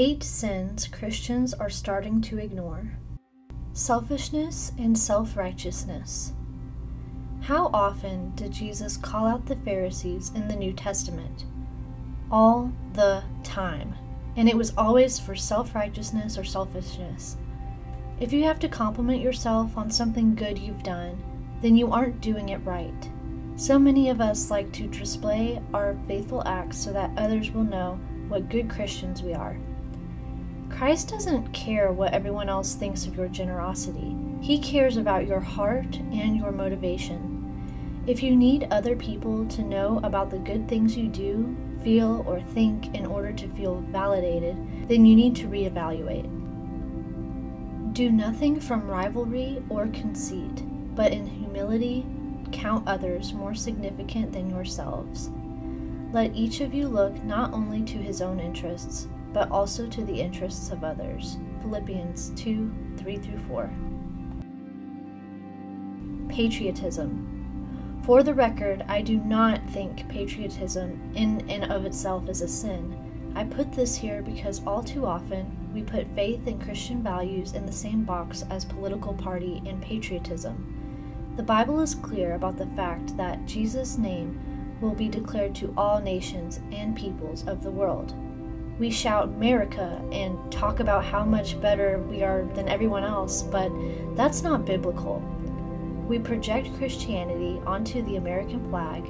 8 sins Christians are starting to ignore. Selfishness and self-righteousness. How often did Jesus call out the Pharisees in the New Testament? All the time. And it was always for self-righteousness or selfishness. If you have to compliment yourself on something good you've done, then you aren't doing it right. So many of us like to display our faithful acts so that others will know what good Christians we are. Christ doesn't care what everyone else thinks of your generosity. He cares about your heart and your motivation. If you need other people to know about the good things you do, feel, or think in order to feel validated, then you need to reevaluate. Do nothing from rivalry or conceit, but in humility count others more significant than yourselves. Let each of you look not only to his own interests, but also to the interests of others. Philippians 2:3-4. Patriotism. For the record, I do not think patriotism in and of itself is a sin. I put this here because all too often we put faith and Christian values in the same box as political party and patriotism. The Bible is clear about the fact that Jesus' name will be declared to all nations and peoples of the world. We shout America and talk about how much better we are than everyone else, but that's not biblical. We project Christianity onto the American flag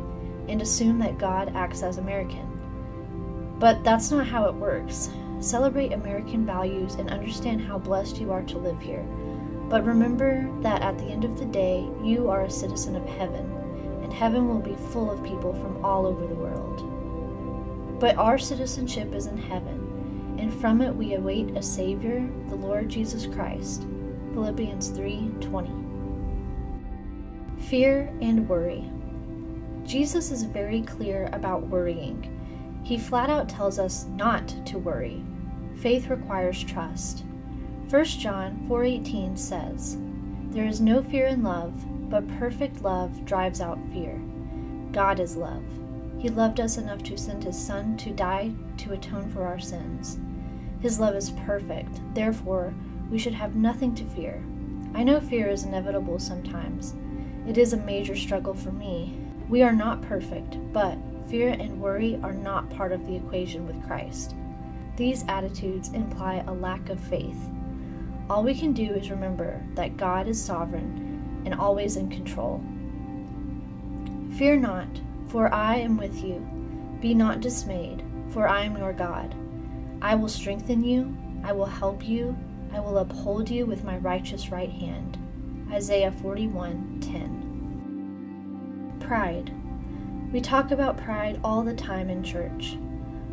and assume that God acts as American. But that's not how it works. Celebrate American values and understand how blessed you are to live here. But remember that at the end of the day, you are a citizen of heaven, and heaven will be full of people from all over the world. But our citizenship is in heaven, and from it we await a Savior, the Lord Jesus Christ. Philippians 3:20. Fear and worry. Jesus is very clear about worrying. He flat out tells us not to worry. Faith requires trust. 1 John 4:18 says, "There is no fear in love, but perfect love drives out fear. God is love. He loved us enough to send his Son to die to atone for our sins. His love is perfect, therefore we should have nothing to fear." I know fear is inevitable sometimes. It is a major struggle for me. We are not perfect, but fear and worry are not part of the equation with Christ. These attitudes imply a lack of faith. All we can do is remember that God is sovereign and always in control. Fear not, for I am with you. Be not dismayed, for I am your God. I will strengthen you, I will help you, I will uphold you with my righteous right hand. Isaiah 41:10. Pride. We talk about pride all the time in church.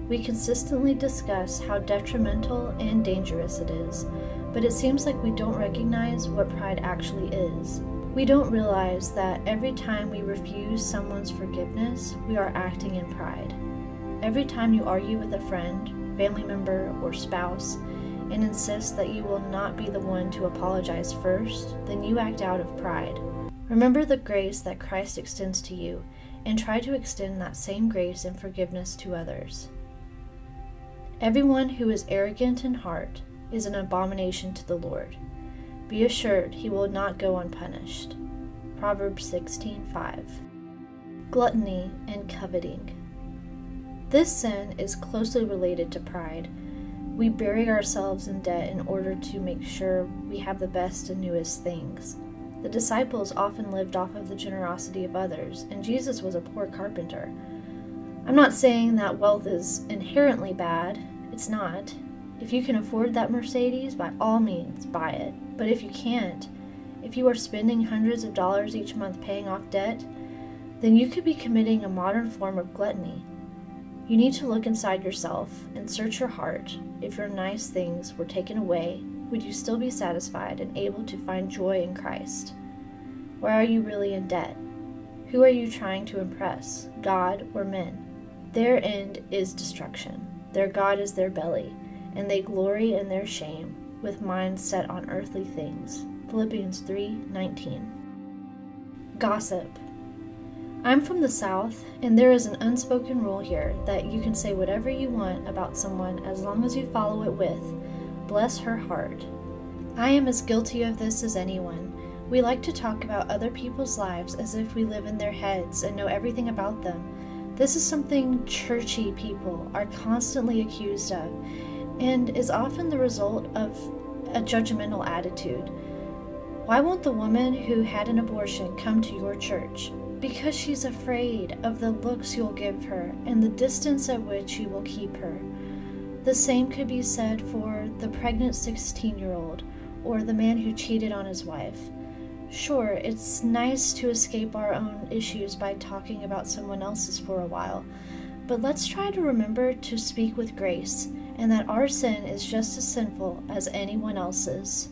We consistently discuss how detrimental and dangerous it is, but it seems like we don't recognize what pride actually is. We don't realize that every time we refuse someone's forgiveness, we are acting in pride. Every time you argue with a friend, family member, or spouse, and insist that you will not be the one to apologize first, then you act out of pride. Remember the grace that Christ extends to you, and try to extend that same grace and forgiveness to others. Everyone who is arrogant in heart is an abomination to the Lord. Be assured, he will not go unpunished. Proverbs 16:5. Gluttony and coveting. This sin is closely related to pride. We bury ourselves in debt in order to make sure we have the best and newest things. The disciples often lived off of the generosity of others, and Jesus was a poor carpenter. I'm not saying that wealth is inherently bad. It's not. If you can afford that Mercedes, by all means, buy it. But if you can't, if you are spending hundreds of dollars each month paying off debt, then you could be committing a modern form of gluttony. You need to look inside yourself and search your heart. If your nice things were taken away, would you still be satisfied and able to find joy in Christ? Where are you really in debt? Who are you trying to impress, God or men? Their end is destruction. Their God is their belly, and they glory in their shame, with minds set on earthly things. Philippians 3:19. Gossip. I'm from the South, and there is an unspoken rule here that you can say whatever you want about someone as long as you follow it with, bless her heart. I am as guilty of this as anyone. We like to talk about other people's lives as if we live in their heads and know everything about them. This is something churchy people are constantly accused of, and is often the result of a judgmental attitude. Why won't the woman who had an abortion come to your church? Because she's afraid of the looks you'll give her and the distance at which you will keep her. The same could be said for the pregnant 16-year-old or the man who cheated on his wife. Sure, it's nice to escape our own issues by talking about someone else's for a while, but let's try to remember to speak with grace, and that our sin is just as sinful as anyone else's.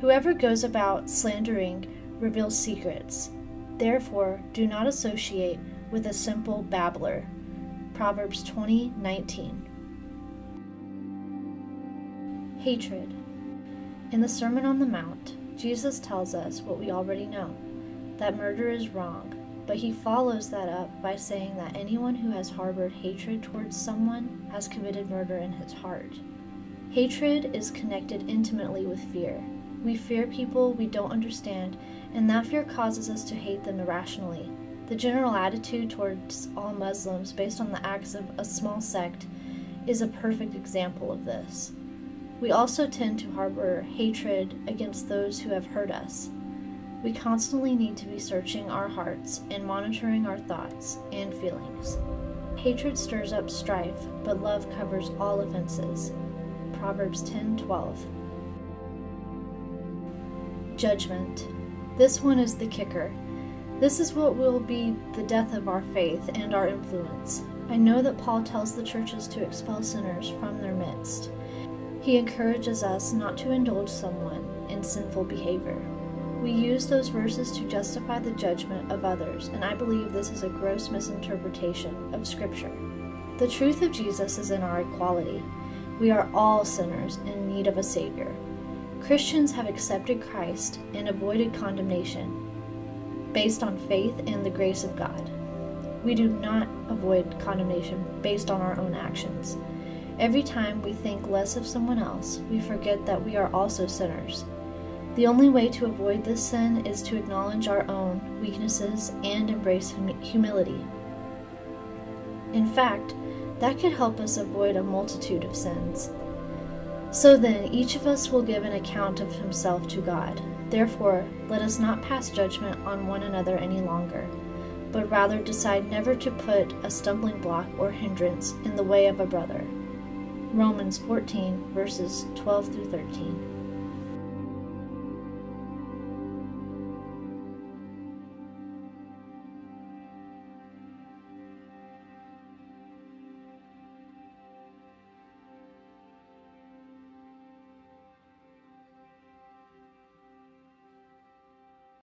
Whoever goes about slandering reveals secrets. Therefore, do not associate with a simple babbler. Proverbs 20:19. Hatred. In the Sermon on the Mount, Jesus tells us what we already know, that murder is wrong, but he follows that up by saying that anyone who has harbored hatred towards someone has committed murder in his heart. Hatred is connected intimately with fear. We fear people we don't understand, and that fear causes us to hate them irrationally. The general attitude towards all Muslims based on the acts of a small sect is a perfect example of this. We also tend to harbor hatred against those who have hurt us. We constantly need to be searching our hearts and monitoring our thoughts and feelings. Hatred stirs up strife, but love covers all offenses. Proverbs 10:12. Judgment. This one is the kicker. This is what will be the death of our faith and our influence. I know that Paul tells the churches to expel sinners from their midst. He encourages us not to indulge someone in sinful behavior. We use those verses to justify the judgment of others, and I believe this is a gross misinterpretation of Scripture. The truth of Jesus is in our equality. We are all sinners in need of a Savior. Christians have accepted Christ and avoided condemnation based on faith and the grace of God. We do not avoid condemnation based on our own actions. Every time we think less of someone else, we forget that we are also sinners. The only way to avoid this sin is to acknowledge our own weaknesses and embrace humility. In fact, that could help us avoid a multitude of sins. So then, each of us will give an account of himself to God. Therefore, let us not pass judgment on one another any longer, but rather decide never to put a stumbling block or hindrance in the way of a brother. Romans 14, verses 12 through 13.